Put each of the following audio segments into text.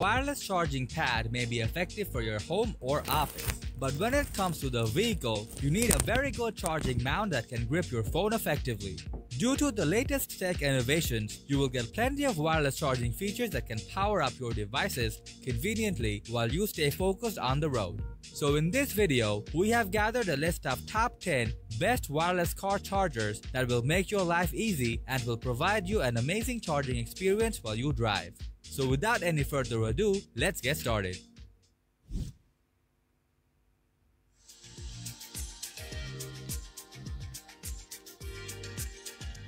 Wireless charging pad may be effective for your home or office, but when it comes to the vehicle, you need a very good charging mount that can grip your phone effectively. Due to the latest tech innovations, you will get plenty of wireless charging features that can power up your devices conveniently while you stay focused on the road. So in this video, we have gathered a list of top 10 best wireless car chargers that will make your life easy and will provide you an amazing charging experience while you drive. So without any further ado, let's get started.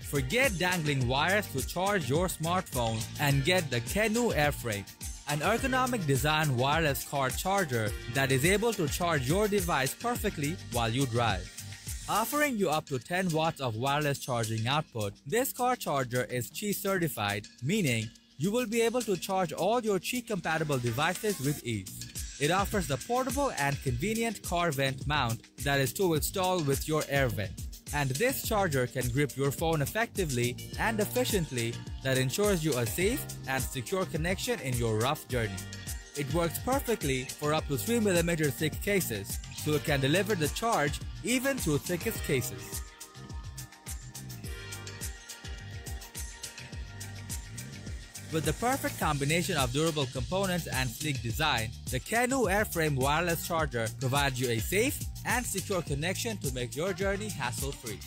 Forget dangling wires to charge your smartphone and get the Kenu Airframe, an ergonomic design wireless car charger that is able to charge your device perfectly while you drive. Offering you up to 10 watts of wireless charging output, this car charger is Qi certified, meaning you will be able to charge all your Qi-compatible devices with ease. It offers the portable and convenient car vent mount that is to install with your air vent. And this charger can grip your phone effectively and efficiently that ensures you a safe and secure connection in your rough journey. It works perfectly for up to 3mm thick cases, so it can deliver the charge even to thickest cases. With the perfect combination of durable components and sleek design, the Kenu Airframe wireless charger provides you a safe and secure connection to make your journey hassle-free.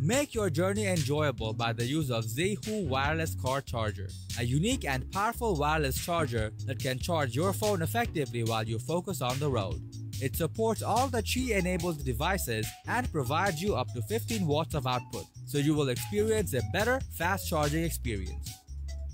Make your journey enjoyable by the use of Zehoo wireless car charger, a unique and powerful wireless charger that can charge your phone effectively while you focus on the road. It supports all the Qi-enabled devices and provides you up to 15 watts of output, so you will experience a better, fast charging experience.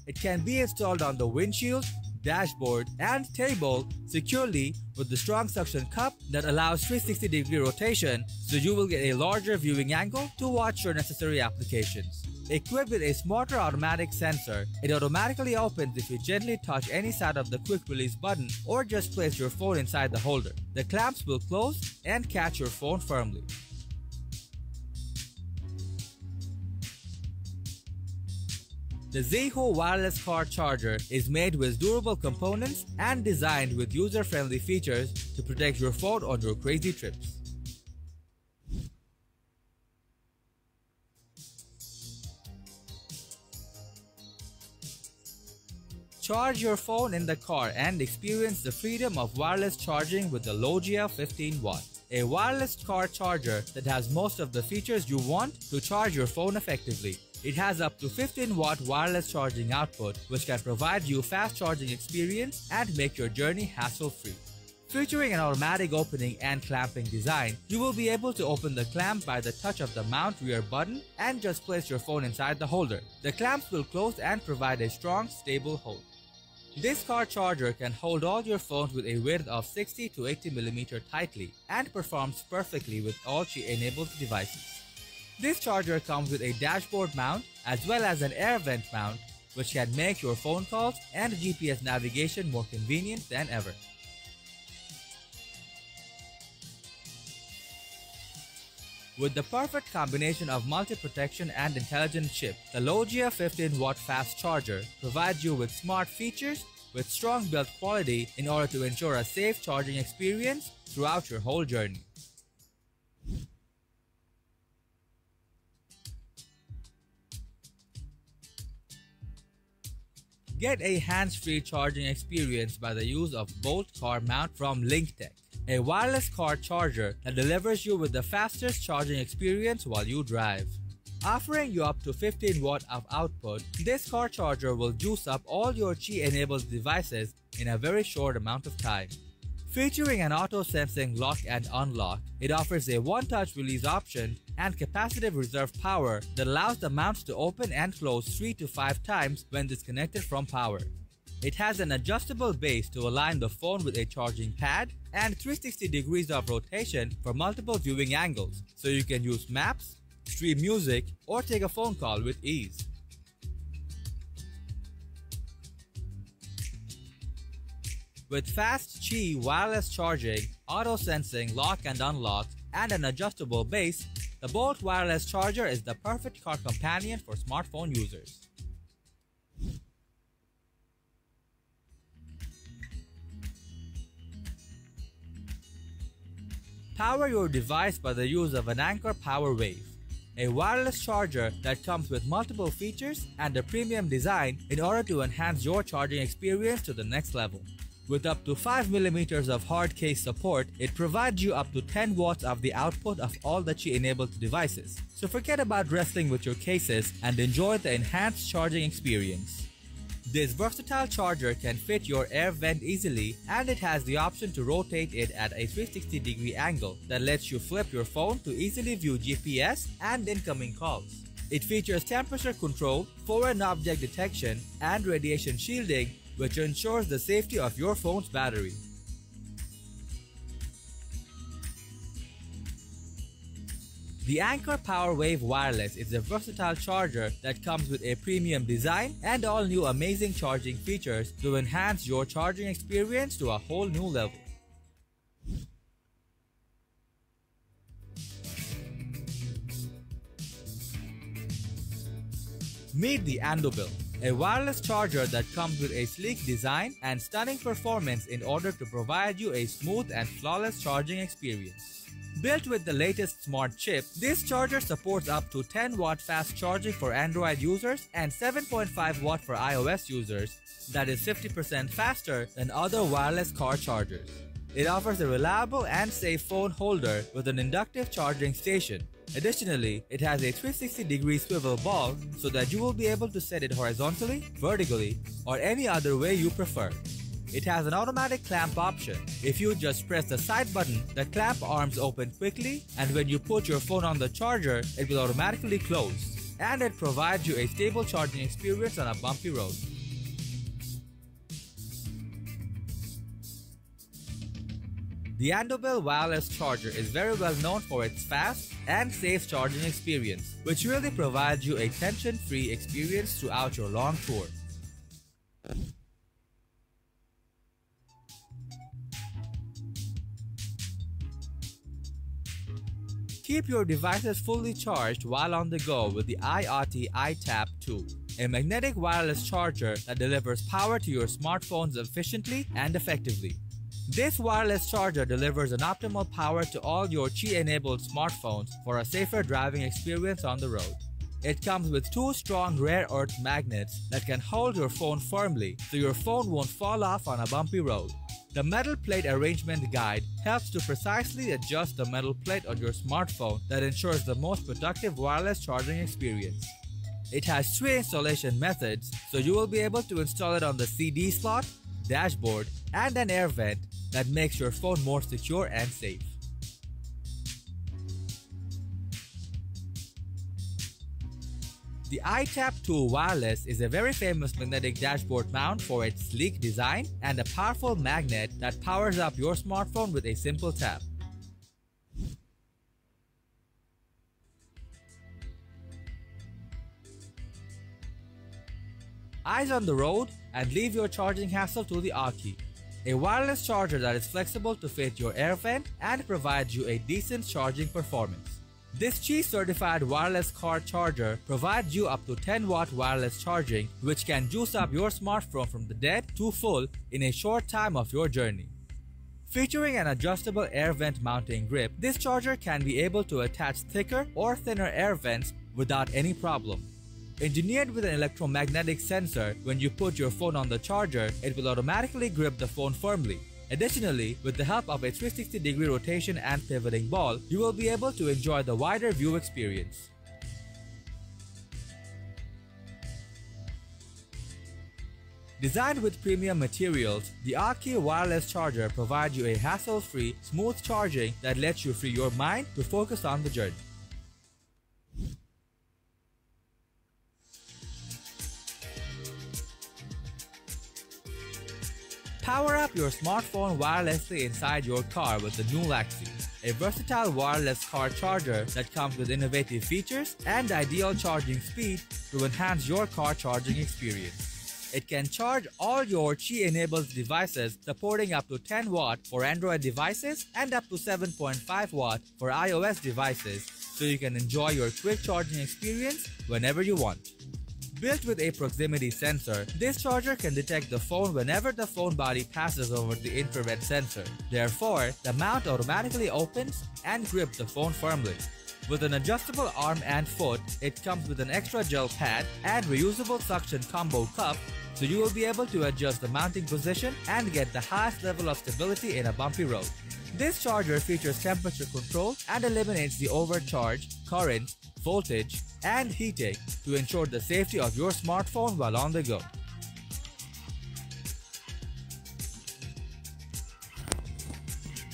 It can be installed on the windshield, dashboard, and table securely with the strong suction cup that allows 360-degree rotation, so you will get a larger viewing angle to watch your necessary applications. Equipped with a smarter automatic sensor, it automatically opens if you gently touch any side of the quick release button or just place your phone inside the holder. The clamps will close and catch your phone firmly. The Zehoo wireless car charger is made with durable components and designed with user-friendly features to protect your phone on your crazy trips. Charge your phone in the car and experience the freedom of wireless charging with the Logia 15 Watt, a wireless car charger that has most of the features you want to charge your phone effectively. It has up to 15 Watt wireless charging output, which can provide you fast charging experience and make your journey hassle-free. Featuring an automatic opening and clamping design, you will be able to open the clamp by the touch of the mount rear button and just place your phone inside the holder. The clamps will close and provide a strong, stable hold. This car charger can hold all your phones with a width of 60 to 80mm tightly and performs perfectly with all Qi-enabled devices. This charger comes with a dashboard mount as well as an air vent mount, which can make your phone calls and GPS navigation more convenient than ever. With the perfect combination of multi-protection and intelligent chip, the Logia 15 Watt fast charger provides you with smart features with strong build quality in order to ensure a safe charging experience throughout your whole journey. Get a hands-free charging experience by the use of Bolt car mount from Linktech, a wireless car charger that delivers you with the fastest charging experience while you drive. Offering you up to 15 Watt of output, this car charger will juice up all your Qi-enabled devices in a very short amount of time. Featuring an auto-sensing lock and unlock, it offers a one-touch release option and capacitive reserve power that allows the mounts to open and close 3 to 5 times when disconnected from power. It has an adjustable base to align the phone with a charging pad and 360 degrees of rotation for multiple viewing angles, so you can use maps, stream music, or take a phone call with ease. With fast Qi wireless charging, auto-sensing lock and unlock, and an adjustable base, The Bolt wireless charger is the perfect car companion for smartphone users. Power your device by the use of an Anker PowerWave, a wireless charger that comes with multiple features and a premium design in order to enhance your charging experience to the next level. With up to 5mm of hard case support, it provides you up to 10 watts of the output of all that you enabled devices. So forget about wrestling with your cases and enjoy the enhanced charging experience. This versatile charger can fit your air vent easily, and it has the option to rotate it at a 360-degree angle that lets you flip your phone to easily view GPS and incoming calls. It features temperature control, foreign object detection, and radiation shielding, which ensures the safety of your phone's battery. The Anker PowerWave Wireless is a versatile charger that comes with a premium design and all new amazing charging features to enhance your charging experience to a whole new level. Meet the Andobil, a wireless charger that comes with a sleek design and stunning performance in order to provide you a smooth and flawless charging experience. Built with the latest smart chip, this charger supports up to 10W fast charging for Android users and 7.5W for iOS users, that is 50% faster than other wireless car chargers. It offers a reliable and safe phone holder with an inductive charging station. Additionally, it has a 360-degree swivel ball so that you will be able to set it horizontally, vertically, or any other way you prefer. It has an automatic clamp option. If you just press the side button, the clamp arms open quickly, and when you put your phone on the charger, it will automatically close. And it provides you a stable charging experience on a bumpy road. The Andobil wireless charger is very well known for its fast and safe charging experience, which really provides you a tension-free experience throughout your long tour. Keep your devices fully charged while on the go with the iOttie iTap 2, a magnetic wireless charger that delivers power to your smartphones efficiently and effectively. This wireless charger delivers an optimal power to all your Qi-enabled smartphones for a safer driving experience on the road. It comes with two strong rare earth magnets that can hold your phone firmly so your phone won't fall off on a bumpy road. The metal plate arrangement guide helps to precisely adjust the metal plate on your smartphone that ensures the most productive wireless charging experience. It has three installation methods, so you will be able to install it on the CD slot, dashboard, and an air vent that makes your phone more secure and safe. The iTap 2 Wireless is a very famous magnetic dashboard mount for its sleek design and a powerful magnet that powers up your smartphone with a simple tap. Eyes on the road and leave your charging hassle to the RK, a wireless charger that is flexible to fit your air vent and provides you a decent charging performance. This Qi-certified wireless car charger provides you up to 10W wireless charging, which can juice up your smartphone from the dead to full in a short time of your journey. Featuring an adjustable air vent mounting grip, this charger can be able to attach thicker or thinner air vents without any problem. Engineered with an electromagnetic sensor, when you put your phone on the charger, it will automatically grip the phone firmly. Additionally, with the help of a 360-degree rotation and pivoting ball, you will be able to enjoy the wider view experience. Designed with premium materials, the RK wireless charger provides you a hassle-free, smooth charging that lets you free your mind to focus on the journey. Power up your smartphone wirelessly inside your car with the Nulaxy, a versatile wireless car charger that comes with innovative features and ideal charging speed to enhance your car charging experience. It can charge all your Qi-enabled devices, supporting up to 10 Watt for Android devices and up to 7.5 Watt for iOS devices, so you can enjoy your quick charging experience whenever you want. Built with a proximity sensor, this charger can detect the phone whenever the phone body passes over the infrared sensor. Therefore, the mount automatically opens and grips the phone firmly. With an adjustable arm and foot, it comes with an extra gel pad and reusable suction combo cup, so you will be able to adjust the mounting position and get the highest level of stability in a bumpy road. This charger features temperature control and eliminates the overcharge, current, voltage, and heattake to ensure the safety of your smartphone while on the go.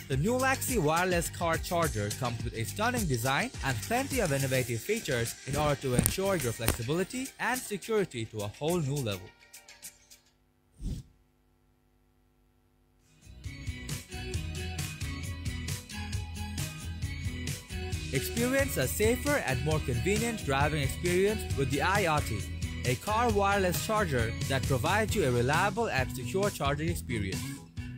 The Nulaxy wireless car charger comes with a stunning design and plenty of innovative features in order to ensure your flexibility and security to a whole new level. Experience a safer and more convenient driving experience with the iOttie, a car wireless charger that provides you a reliable and secure charging experience.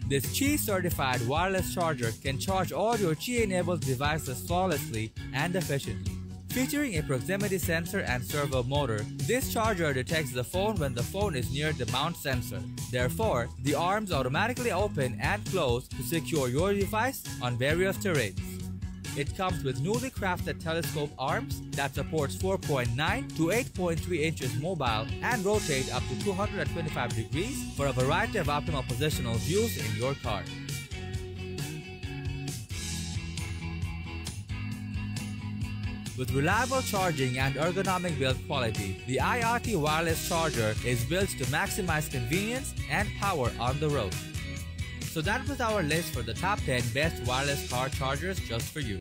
This Qi-certified wireless charger can charge all your Qi-enabled devices flawlessly and efficiently. Featuring a proximity sensor and servo motor, this charger detects the phone when the phone is near the mount sensor. Therefore, the arms automatically open and close to secure your device on various terrains. It comes with newly crafted telescope arms that supports 4.9 to 8.3 inches mobile and rotate up to 225 degrees for a variety of optimal positional views in your car. With reliable charging and ergonomic build quality, the iOttie wireless charger is built to maximize convenience and power on the road. So that was our list for the top 10 best wireless car chargers just for you.